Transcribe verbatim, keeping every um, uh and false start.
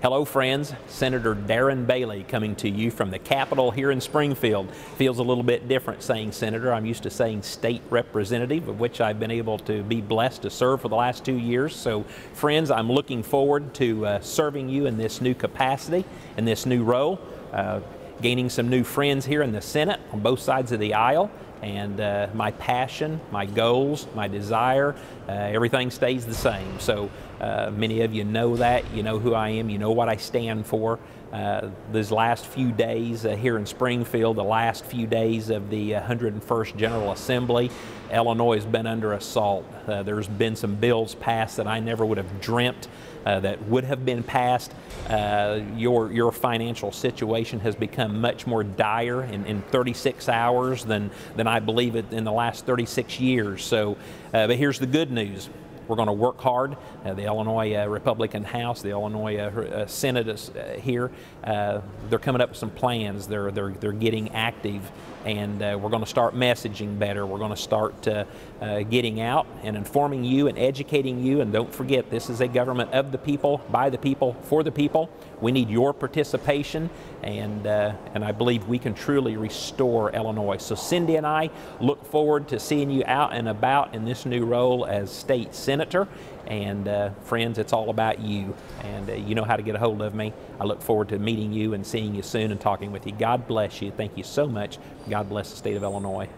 Hello friends, Senator Darren Bailey coming to you from the Capitol here in Springfield. Feels a little bit different saying Senator. I'm used to saying State Representative, of which I've been able to be blessed to serve for the last two years. So friends, I'm looking forward to uh, serving you in this new capacity, in this new role, uh, gaining some new friends here in the Senate on both sides of the aisle. And uh, my passion, my goals, my desire, uh, everything stays the same. So uh, many of you know that, you know who I am, you know what I stand for. Uh, these last few days uh, here in Springfield, the last few days of the one hundred first General Assembly, Illinois has been under assault. Uh, there's been some bills passed that I never would have dreamt uh, that would have been passed. Uh, your, your financial situation has become much more dire in, in thirty-six hours than, than I believe it in the last thirty-six years. So, uh, but here's the good news. We're going to work hard. Uh, the Illinois uh, Republican House, the Illinois uh, uh, Senate is, uh, here, uh, they're coming up with some plans. They're, they're, they're getting active, and uh, we're going to start messaging better. We're going to start uh, uh, getting out and informing you and educating you. And don't forget, this is a government of the people, by the people, for the people. We need your participation, and, uh, and I believe we can truly restore Illinois. So Cindy and I look forward to seeing you out and about in this new role as State Senator. And uh, friends, it's all about you, and uh, you know how to get a hold of me. I look forward to meeting you and seeing you soon and talking with you. God bless you. Thank you so much. God bless the state of Illinois.